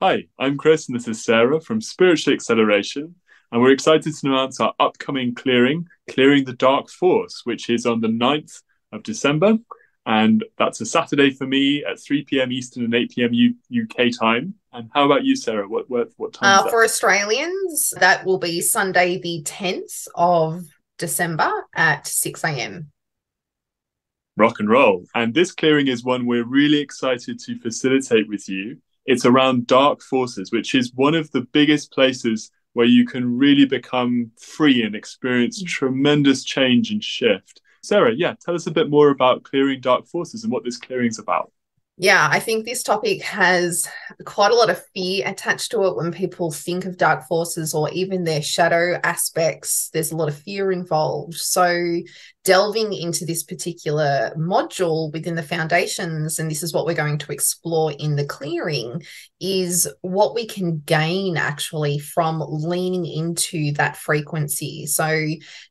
Hi, I'm Chris and this is Sarah from Spiritual Acceleration, and we're excited to announce our upcoming Clearing the Dark Force, which is on the 9th of December, and that's a Saturday for me at 3 p.m. Eastern and 8 p.m. UK time. And how about you, Sarah? What time is that? For Australians, that will be Sunday the 10th of December at 6 a.m. Rock and roll. And this clearing is one we're really excited to facilitate with you. It's around dark forces, which is one of the biggest places where you can really become free and experience tremendous change and shift. Sarah, tell us a bit more about Clearing Dark Forces and what this clearing's about. Yeah, I think this topic has quite a lot of fear attached to it when people think of dark forces or even their shadow aspects. There's a lot of fear involved. So delving into this particular module within the Foundations, and this is what we're going to explore in the clearing, is what we can gain actually from leaning into that frequency. So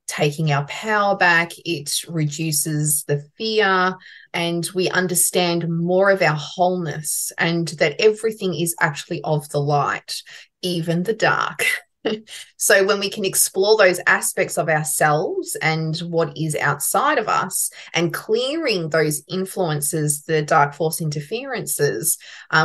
taking our power back, it reduces the fear, and we understand more of our wholeness and that everything is actually of the light, even the dark. So when we can explore those aspects of ourselves and what is outside of us and clearing those influences, the dark force interferences,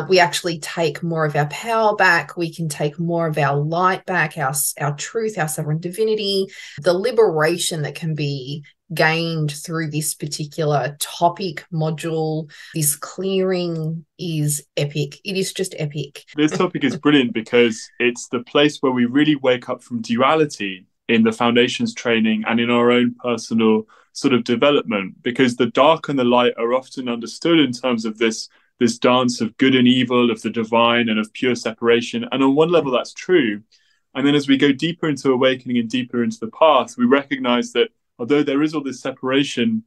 we actually take more of our power back. We can take more of our light back, our truth, our sovereign divinity, the liberation that can be gained through this particular topic module. This clearing is epic. It is just epic. This topic is brilliant because it's the place where we really wake up from duality in the Foundations training and in our own personal sort of development, because the dark and the light are often understood in terms of this dance of good and evil, of the divine and of pure separation. And on one level, that's true. And then as we go deeper into awakening and deeper into the path, we recognize that although there is all this separation,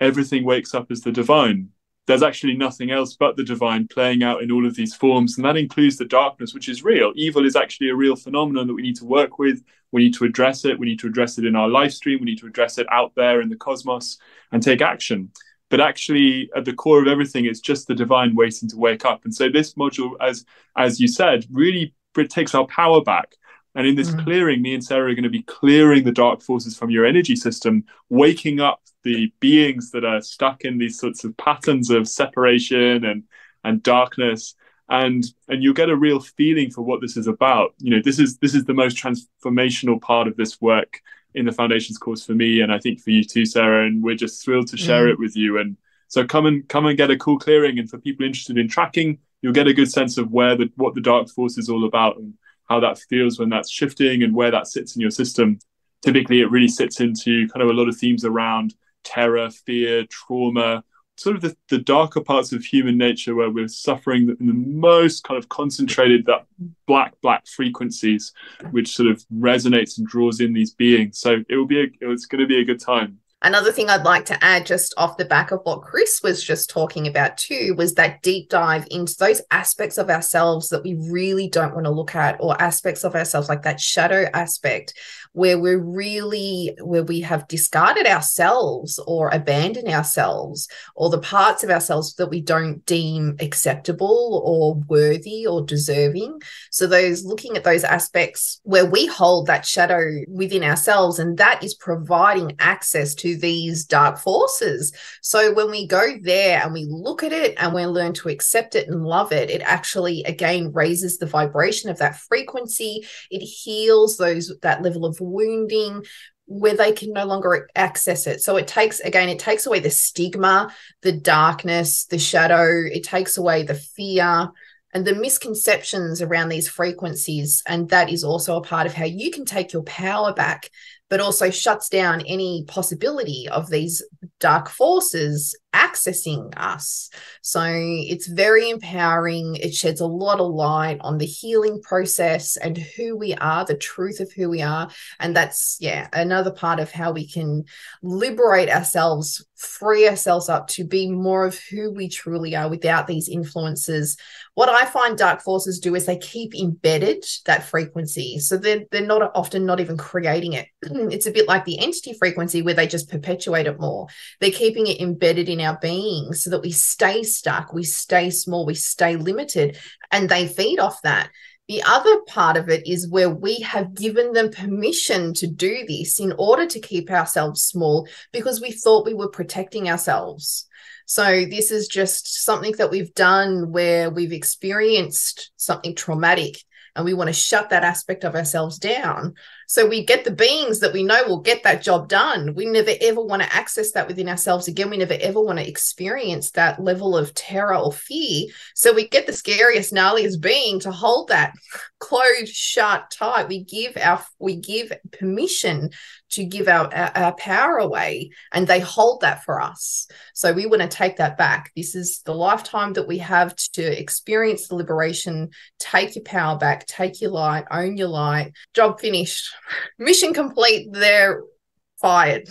everything wakes up as the divine. There's actually nothing else but the divine playing out in all of these forms. And that includes the darkness, which is real. Evil is actually a real phenomenon that we need to work with. We need to address it. We need to address it in our live stream. We need to address it out there in the cosmos and take action. But actually, at the core of everything, it's just the divine waiting to wake up. And so this module, as you said, really takes our power back. And in this clearing, me and Sarah are going to be clearing the dark forces from your energy system, waking up the beings that are stuck in these sorts of patterns of separation and darkness. And you'll get a real feeling for what this is about. You know, this is the most transformational part of this work in the Foundations course for me, and I think for you too, Sarah. And we're just thrilled to share it with you. And so come and get a cool clearing. And for people interested in tracking, you'll get a good sense of what the dark force is all about and how that feels when that's shifting and where that sits in your system. Typically, it really sits into kind of a lot of themes around terror, fear, trauma, sort of the darker parts of human nature where we're suffering in the most kind of concentrated, that black frequencies, which sort of resonates and draws in these beings. So it's going to be a good time. Another thing I'd like to add just off the back of what Chris was just talking about too was that deep dive into those aspects of ourselves that we really don't want to look at, or aspects of ourselves like that shadow aspect where we have discarded ourselves or abandoned ourselves, or the parts of ourselves that we don't deem acceptable or worthy or deserving. So those looking at those aspects where we hold that shadow within ourselves, and that is providing access to these dark forces. So when we go there and we look at it and we learn to accept it and love it, it actually again raises the vibration of that frequency. It heals that level of wounding where they can no longer access it. So it takes away the stigma, the darkness, the shadow. It takes away the fear and the misconceptions around these frequencies. And that is also a part of how you can take your power back, but also shuts down any possibility of these dark forces accessing us. So it's very empowering. It sheds a lot of light on the healing process and who we are, the truth of who we are. And that's, another part of how we can liberate ourselves, free ourselves up to be more of who we truly are without these influences. What I find dark forces do is they keep embedded that frequency. So they're often not even creating it. It's a bit like the entity frequency where they just perpetuate it more. They're keeping it embedded in our being so that we stay stuck, we stay small, we stay limited, and they feed off that. The other part of it is where we have given them permission to do this in order to keep ourselves small because we thought we were protecting ourselves. So this is just something that we've done where we've experienced something traumatic and we want to shut that aspect of ourselves down. So we get the beings that we know will get that job done. We never, ever want to access that within ourselves again. We never, ever want to experience that level of terror or fear. So we get the scariest, gnarliest being to hold that closed, shut, tight. We give permission to give our power away, and they hold that for us. So we want to take that back. This is the lifetime that we have to experience the liberation, take your power back, take your light, own your light, job finished. Mission complete, they're fired.